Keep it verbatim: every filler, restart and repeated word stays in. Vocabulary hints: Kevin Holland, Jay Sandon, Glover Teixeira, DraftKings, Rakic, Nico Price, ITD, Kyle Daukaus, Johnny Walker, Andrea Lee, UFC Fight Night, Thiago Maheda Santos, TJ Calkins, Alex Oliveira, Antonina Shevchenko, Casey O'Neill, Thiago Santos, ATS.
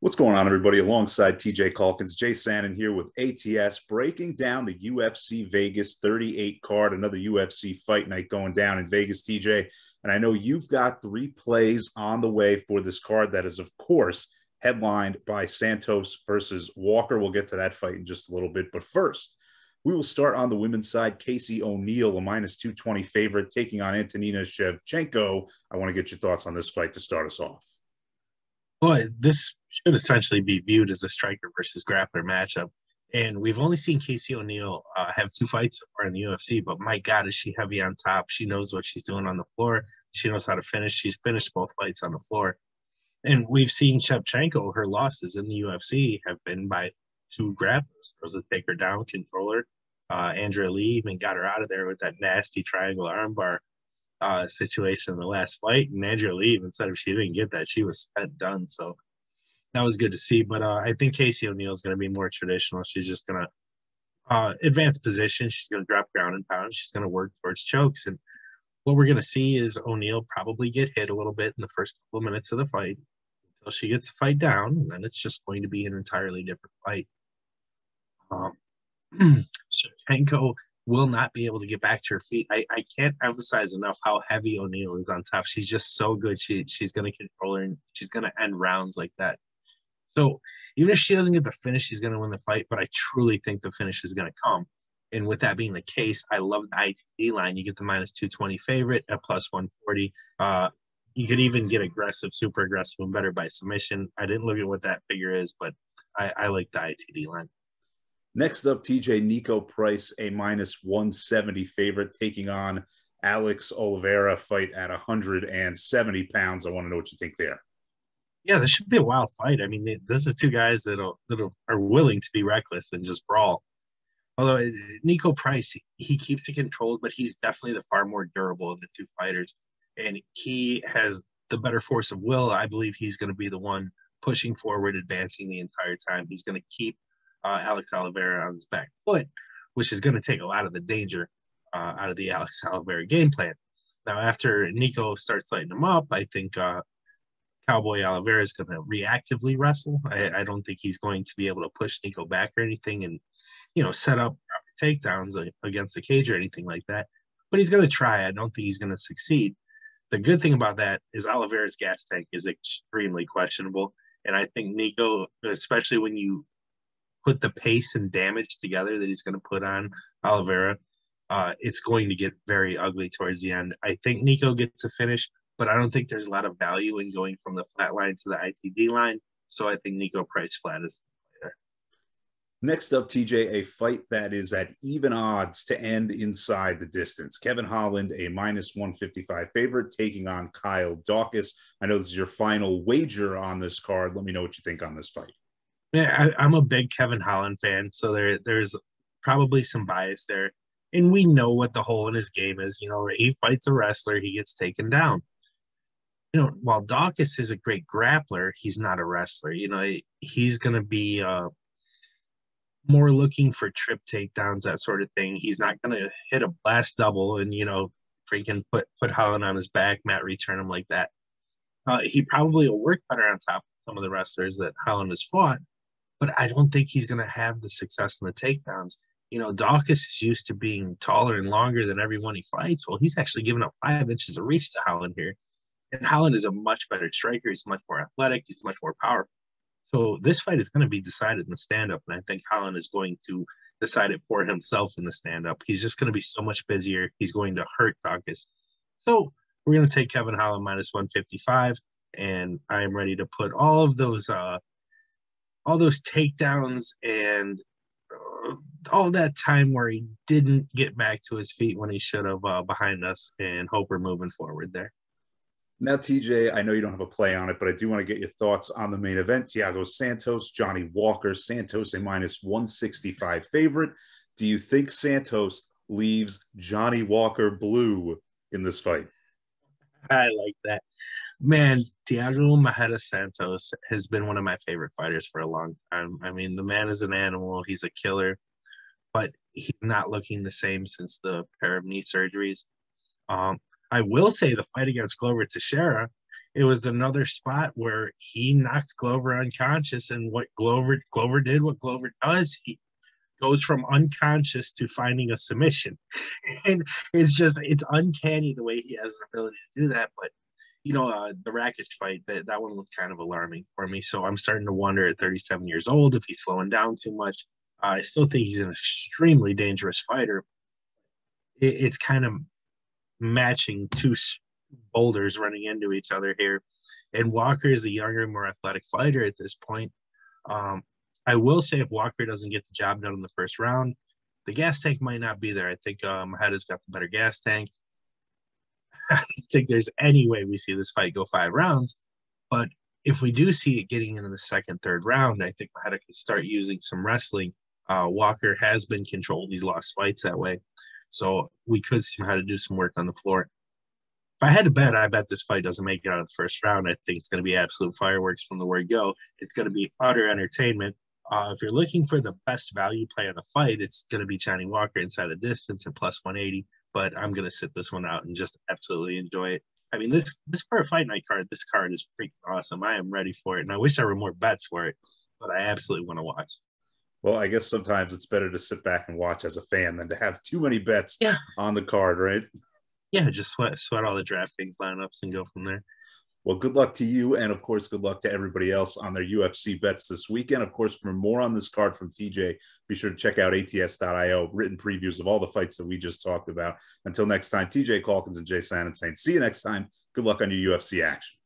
What's going on, everybody? Alongside T J Calkins, Jay Sandon here with A T S, breaking down the U F C Vegas thirty-eight card, another U F C Fight Night going down in Vegas, T J. And I know you've got three plays on the way for this card that is, of course, headlined by Santos versus Walker. We'll get to that fight in just a little bit. But first, we will start on the women's side. Casey O'Neill, a minus two twenty favorite, taking on Antonina Shevchenko. I want to get your thoughts on this fight to start us off. Well, this should essentially be viewed as a striker versus grappler matchup. And we've only seen Casey O'Neill uh, have two fights so far in the U F C, but my God, is she heavy on top. She knows what she's doing on the floor. She knows how to finish. She's finished both fights on the floor. And we've seen Shevchenko, her losses in the U F C have been by two grapplers. It was a take her down, control her. Uh, Andrea Lee even got her out of there with that nasty triangle armbar Uh, situation in the last fight, and Andrea Lee even said if she didn't get that, she was spent, done. So that was good to see. But uh, I think Casey O'Neill is going to be more traditional. She's just going to uh, advance position. She's going to drop ground and pound. She's going to work towards chokes. And what we're going to see is O'Neill probably get hit a little bit in the first couple of minutes of the fight until she gets the fight down, and then it's just going to be an entirely different fight. Um, Shevchenko will not be able to get back to her feet. I, I can't emphasize enough how heavy O'Neill is on top. She's just so good. She She's going to control her, and she's going to end rounds like that. So even if she doesn't get the finish, she's going to win the fight, but I truly think the finish is going to come. And with that being the case, I love the I T D line. You get the minus two twenty favorite at plus one forty. Uh, you could even get aggressive, super aggressive, and better by submission. I didn't look at what that figure is, but I, I like the I T D line. Next up, T J, Nico Price, a minus one seventy favorite, taking on Alex Oliveira, fight at one hundred seventy pounds. I want to know what you think there. Yeah, this should be a wild fight. I mean, they, this is two guys that'll, that'll, are willing to be reckless and just brawl. Although Nico Price, he, he keeps it controlled, but he's definitely the far more durable of the two fighters. And he has the better force of will. I believe he's going to be the one pushing forward, advancing the entire time. He's going to keep Uh, Alex Oliveira on his back foot, which is going to take a lot of the danger uh, out of the Alex Oliveira game plan. Now, after Nico starts lighting him up, I think uh, Cowboy Oliveira is going to reactively wrestle. I, I don't think he's going to be able to push Nico back or anything and, you know, set up takedowns against the cage or anything like that. But he's going to try. I don't think he's going to succeed. The good thing about that is Oliveira's gas tank is extremely questionable. And I think Nico, especially when you put the pace and damage together that he's going to put on Oliveira, uh, it's going to get very ugly towards the end. I think Nico gets a finish, but I don't think there's a lot of value in going from the flat line to the I T D line, so I think Nico Price flat is there. Next up, T J, a fight that is at even odds to end inside the distance. Kevin Holland, a minus one fifty-five favorite, taking on Kyle Daukaus. I know this is your final wager on this card. Let me know what you think on this fight. Yeah, I, I'm a big Kevin Holland fan, so there, there's probably some bias there. And we know what the hole in his game is. You know, he fights a wrestler, he gets taken down. You know, while Daukaus is a great grappler, he's not a wrestler. You know, he's going to be uh, more looking for trip takedowns, that sort of thing. He's not going to hit a blast double and, you know, freaking put, put Holland on his back, Matt return him like that. Uh, he probably will work better on top of some of the wrestlers that Holland has fought, but I don't think he's going to have the success in the takedowns. You know, Daukaus is used to being taller and longer than everyone he fights. Well, he's actually giving up five inches of reach to Holland here. And Holland is a much better striker. He's much more athletic. He's much more powerful. So this fight is going to be decided in the stand-up, and I think Holland is going to decide it for himself in the stand-up. He's just going to be so much busier. He's going to hurt Daukaus. So we're going to take Kevin Holland minus one fifty-five, and I am ready to put all of those uh, – all those takedowns and uh, all that time where he didn't get back to his feet when he should have uh, behind us, and hope we're moving forward there. Now, T J, I know you don't have a play on it, but I do want to get your thoughts on the main event. Thiago Santos, Johnny Walker. Santos, a minus one sixty-five favorite. Do you think Santos leaves Johnny Walker blue in this fight? I like that. Man, Thiago Maheda Santos has been one of my favorite fighters for a long time. I mean, the man is an animal. He's a killer, but he's not looking the same since the pair of knee surgeries. Um, I will say the fight against Glover Teixeira it was another spot where he knocked Glover unconscious, and what Glover Glover did, what Glover does, he goes from unconscious to finding a submission. And it's just, it's uncanny the way he has an ability to do that. But, you know, uh, the Rakic fight, that, that one was kind of alarming for me. So I'm starting to wonder at thirty-seven years old if he's slowing down too much. Uh, I still think he's an extremely dangerous fighter. It, it's kind of matching two boulders running into each other here. And Walker is the younger, more athletic fighter at this point. Um, I will say if Walker doesn't get the job done in the first round, the gas tank might not be there. I think um, Heda's got the better gas tank. I don't think there's any way we see this fight go five rounds. But if we do see it getting into the second, third round, I think Heda can start using some wrestling. Uh, Walker has been controlled. He's lost fights that way. So we could see Heda do some work on the floor. If I had to bet, I bet this fight doesn't make it out of the first round. I think it's going to be absolute fireworks from the word go. It's going to be utter entertainment. Uh, if you're looking for the best value play on the fight, it's going to be Johnny Walker inside the distance at plus one eighty. But I'm going to sit this one out and just absolutely enjoy it. I mean, this this for a fight night card, this card is freaking awesome. I am ready for it, and I wish there were more bets for it, but I absolutely want to watch. Well, I guess sometimes it's better to sit back and watch as a fan than to have too many bets yeah. on the card, right? Yeah, just sweat, sweat all the DraftKings lineups and go from there. Well, good luck to you, and of course, good luck to everybody else on their U F C bets this weekend. Of course, for more on this card from T J, be sure to check out A T S dot I O, written previews of all the fights that we just talked about. Until next time, T J Calkins and Jay Sandon saying, see you next time. Good luck on your U F C action.